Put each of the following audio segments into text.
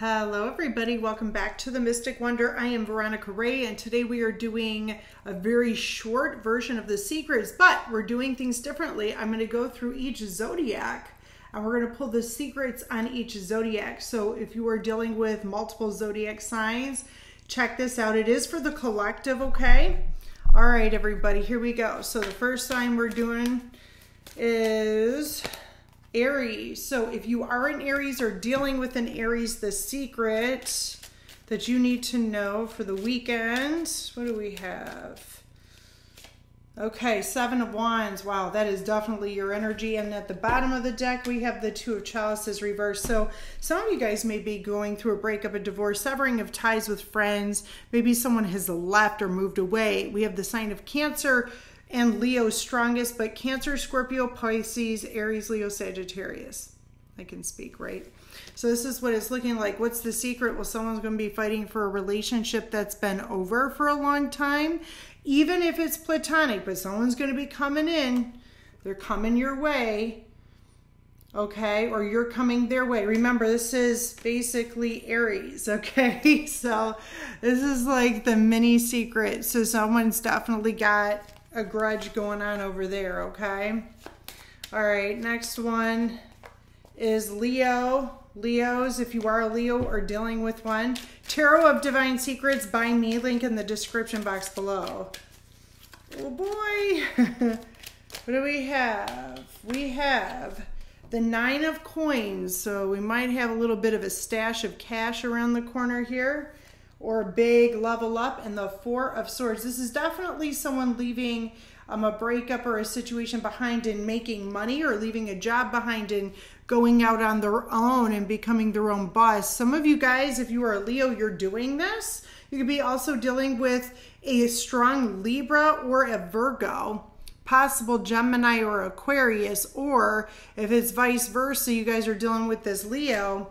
Hello everybody, welcome back to the Mystic Wonder. I am Veronica Ray and today we are doing a very short version of the secrets, but we're doing things differently. I'm going to go through each zodiac and we're going to pull the secrets on each zodiac. So if you are dealing with multiple zodiac signs, check this out. It is for the collective, okay? All right everybody, here we go. So the first sign we're doing is Aries. So if you are an Aries or dealing with an Aries, the secret that you need to know for the weekend, what do we have? Okay, Seven of Wands. Wow, that is definitely your energy. And at the bottom of the deck, we have the Two of Chalices reversed. So some of you guys may be going through a breakup, a divorce, severing of ties with friends. Maybe someone has left or moved away. We have the sign of Cancer and Leo strongest, but Cancer, Scorpio, Pisces, Aries, Leo, Sagittarius. I can speak, right? So this is what it's looking like. What's the secret? Well, someone's going to be fighting for a relationship that's been over for a long time, even if it's platonic, but someone's going to be coming in. They're coming your way, okay? Or you're coming their way. Remember, this is basically Aries, okay? So this is like the mini secret. So someone's definitely got a grudge going on over there, okay? All right, next one is Leo. Leos, if you are a Leo or dealing with one, Tarot of Divine Secrets by me, link in the description box below. Oh boy. What do we have? We have the Nine of Coins, so we might have a little bit of a stash of cash around the corner here, or a big level up, and the Four of Swords. This is definitely someone leaving a breakup or a situation behind and making money, or leaving a job behind and going out on their own and becoming their own boss. Some of you guys, if you are a Leo, you're doing this. You could be also dealing with a strong Libra or a Virgo, possible Gemini or Aquarius, or if it's vice versa, you guys are dealing with this Leo,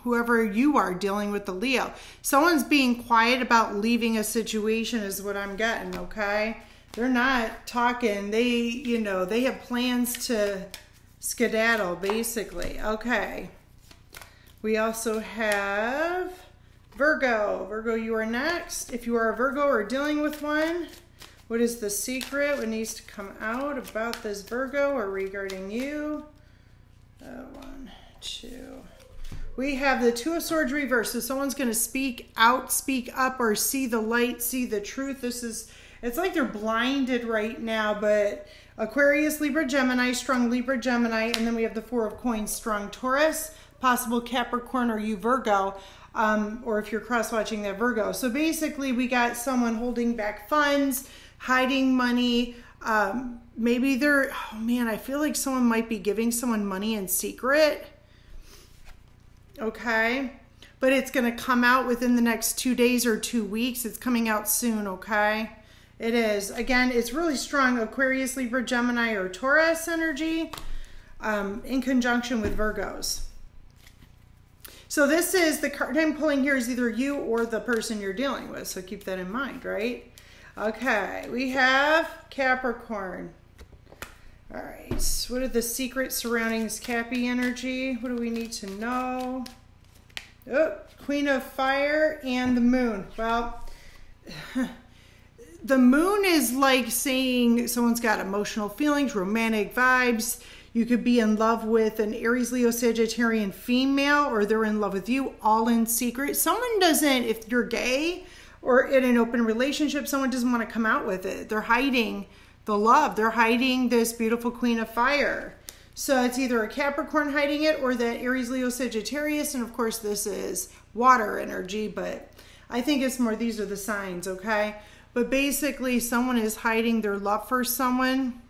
whoever you are dealing with the Leo. Someone's being quiet about leaving a situation is what I'm getting, okay? They're not talking. They, you know, they have plans to skedaddle, basically. Okay. We also have Virgo. Virgo, you are next. If you are a Virgo or dealing with one, what is the secret? What needs to come out about this Virgo or regarding you? One, two. We have the Two of Swords reversed. So someone's going to speak out, speak up, or see the light, see the truth. This is, it's like they're blinded right now, but Aquarius, Libra, Gemini, strong Libra, Gemini. And then we have the Four of Coins, strong Taurus, possible Capricorn, or you Virgo, or if you're cross-watching that Virgo. So basically we got someone holding back funds, hiding money. Maybe they're, oh man, I feel like someone might be giving someone money in secret. Okay, but it's going to come out within the next 2 days or 2 weeks. It's coming out soon, okay? It is. Again, it's really strong Aquarius, Libra, Gemini, or Taurus energy in conjunction with Virgos. So this is the card I'm pulling here is either you or the person you're dealing with, so keep that in mind, right? Okay, we have Capricorn. All right, what are the secrets surrounding this Cappy energy? What do we need to know? Oh, Queen of Fire and the Moon. Well, the Moon is like saying someone's got emotional feelings, romantic vibes. You could be in love with an Aries, Leo, Sagittarian female, or they're in love with you, all in secret. Someone doesn't, if you're gay or in an open relationship, someone doesn't want to come out with it. They're hiding the love. They're hiding this beautiful Queen of Fire. So it's either a Capricorn hiding it or that Aries, Leo, Sagittarius. And of course this is water energy, but I think it's more, these are the signs, okay? But basically someone is hiding their love for someone.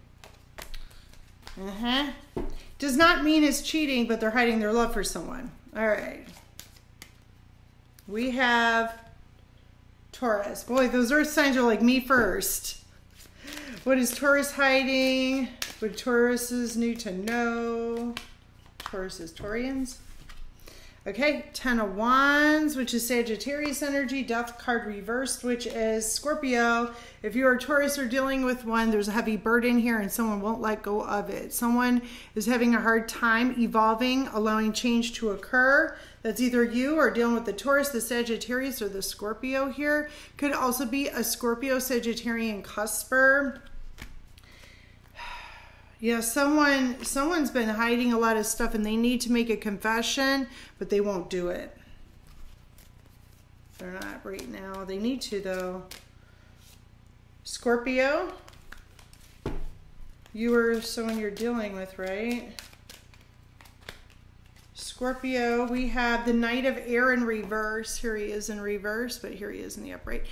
Does not mean it's cheating, but they're hiding their love for someone. All right. We have Taurus. Boy, those earth signs are like me first. What is Taurus hiding? What Taurus is new to know? Taurus is Taurians. Okay, Ten of Wands, which is Sagittarius energy. Death card reversed, which is Scorpio. If you are a Taurus or dealing with one, there's a heavy burden here and someone won't let go of it. Someone is having a hard time evolving, allowing change to occur. That's either you or dealing with the Taurus, the Sagittarius, or the Scorpio here. Could also be a Scorpio, Sagittarian cusper. Yeah, someone's been hiding a lot of stuff and they need to make a confession, but they won't do it. They're not right now. They need to, though. Scorpio, you are someone you're dealing with, right? Scorpio, we have the Knight of Air in reverse. Here he is in reverse, but here he is in the upright.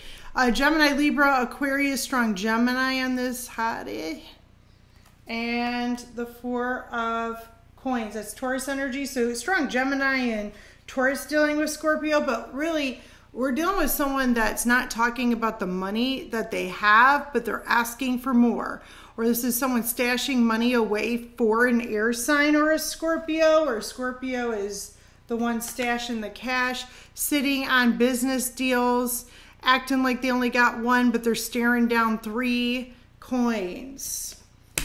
Gemini, Libra, Aquarius, strong Gemini on this hottie. And the Four of Coins, that's Taurus energy. So strong Gemini and Taurus dealing with Scorpio, but really we're dealing with someone that's not talking about the money that they have, but they're asking for more. Or this is someone stashing money away for an air sign or a Scorpio, or Scorpio is the one stashing the cash, sitting on business deals, acting like they only got one, but they're staring down 3 coins.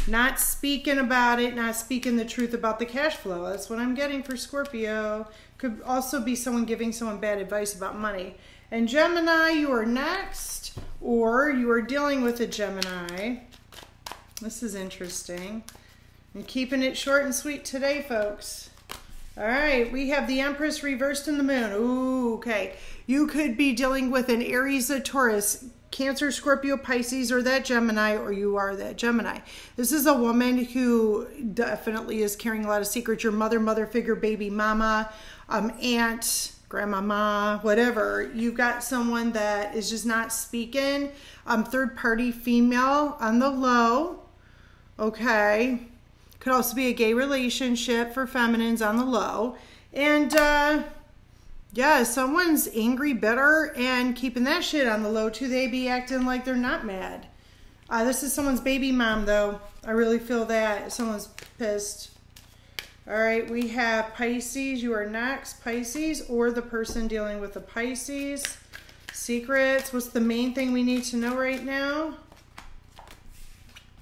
Not speaking about it, not speaking the truth about the cash flow. That's what I'm getting for Scorpio. Could also be someone giving someone bad advice about money. And Gemini, you are next, or you are dealing with a Gemini. This is interesting. I'm keeping it short and sweet today, folks. All right, we have the Empress reversed in the Moon. Ooh, okay. You could be dealing with an Aries, a Taurus, Cancer, Scorpio, Pisces, or that Gemini, or you are that Gemini. This is a woman who definitely is carrying a lot of secrets. Your mother figure, baby mama, aunt, grandmama, whatever. You've got someone that is just not speaking. Third party female on the low. Okay. Could also be a gay relationship for feminines on the low. And, yeah, someone's angry, bitter, and keeping that shit on the low, too. They be acting like they're not mad. This is someone's baby mom, though. I really feel that. Someone's pissed. All right, we have Pisces. You are next. Pisces, or the person dealing with the Pisces. Secrets. What's the main thing we need to know right now?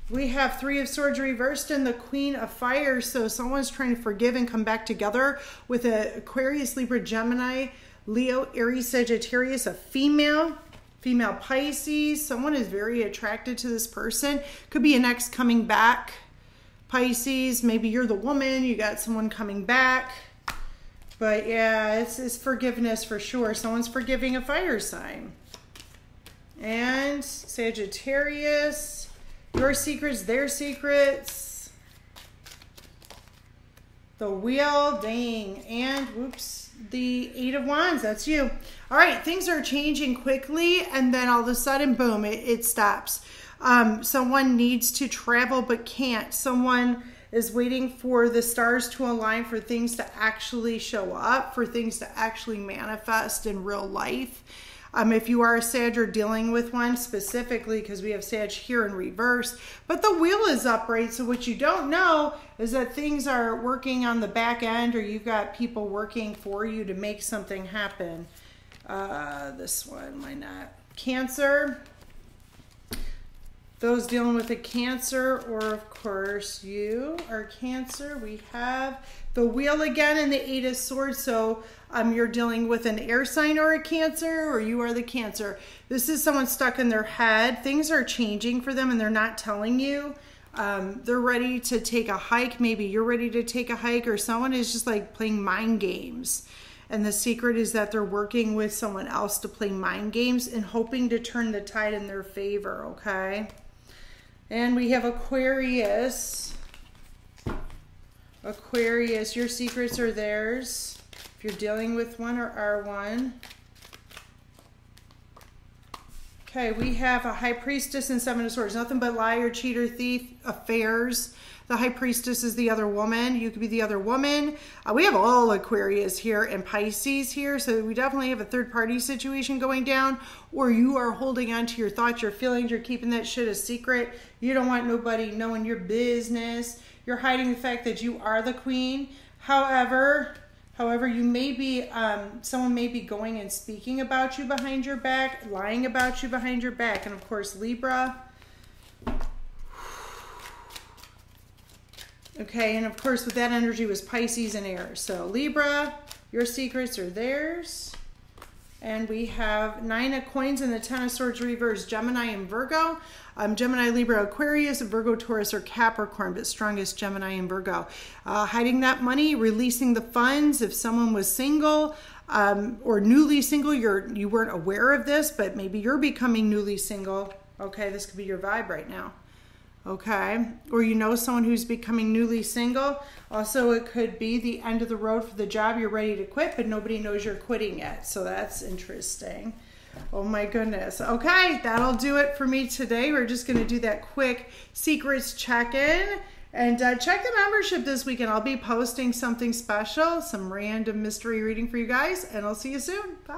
We have 3 of Swords reversed and the Queen of Fire. So someone's trying to forgive and come back together with a Aquarius, Libra, Gemini, Leo, Aries, Sagittarius, a female Pisces. Someone is very attracted to this person. Could be an ex coming back. Pisces, maybe you're the woman. You got someone coming back. But yeah, it's forgiveness for sure. Someone's forgiving a fire sign. And Sagittarius. Your secrets, their secrets. The Wheel, dang. And, whoops, the 8 of Wands, that's you. All right, things are changing quickly, and then all of a sudden, boom, it stops. Someone needs to travel but can't. Someone is waiting for the stars to align, for things to actually show up, for things to actually manifest in real life. If you are a Sag or dealing with one specifically, because we have Sag here in reverse, but the Wheel is upright. So what you don't know is that things are working on the back end, or you've got people working for you to make something happen. This one, why not? Cancer, those dealing with a Cancer, or of course you are Cancer. We have the Wheel again and the 8 of Swords. So you're dealing with an air sign or a Cancer, or you are the Cancer. This is someone stuck in their head. Things are changing for them and they're not telling you. They're ready to take a hike. Maybe you're ready to take a hike, or someone is just like playing mind games. And the secret is that they're working with someone else to play mind games and hoping to turn the tide in their favor, okay? And we have Aquarius. Aquarius, your secrets are theirs. If you're dealing with one or are one. Okay, we have a High Priestess and 7 of Swords. Nothing but liar, cheater, thief, affairs. The High Priestess is the other woman. You could be the other woman. We have all Aquarius here and Pisces here. So we definitely have a third party situation going down, or you are holding on to your thoughts, your feelings. You're keeping that shit a secret. You don't want nobody knowing your business. You're hiding the fact that you are the queen. However, you may be, someone may be going and speaking about you behind your back, lying about you behind your back. And of course, Libra. Okay, and of course, with that energy was Pisces and air. So Libra, Your secrets are theirs. And we have 9 of coins and the 10 of swords reversed. Gemini and Virgo. Gemini, Libra, Aquarius, Virgo, Taurus, or Capricorn, but strongest Gemini and Virgo. Hiding that money, releasing the funds. If someone was single or newly single, you weren't aware of this, but maybe you're becoming newly single. Okay, this could be your vibe right now. Okay, or you know someone who's becoming newly single. Also, it could be the end of the road for the job. You're ready to quit, but nobody knows you're quitting yet. So that's interesting. Oh my goodness. Okay, that'll do it for me today. We're just going to do that quick secrets check-in. And check the membership this weekend. I'll be posting something special, some random mystery reading for you guys. And I'll see you soon. Bye.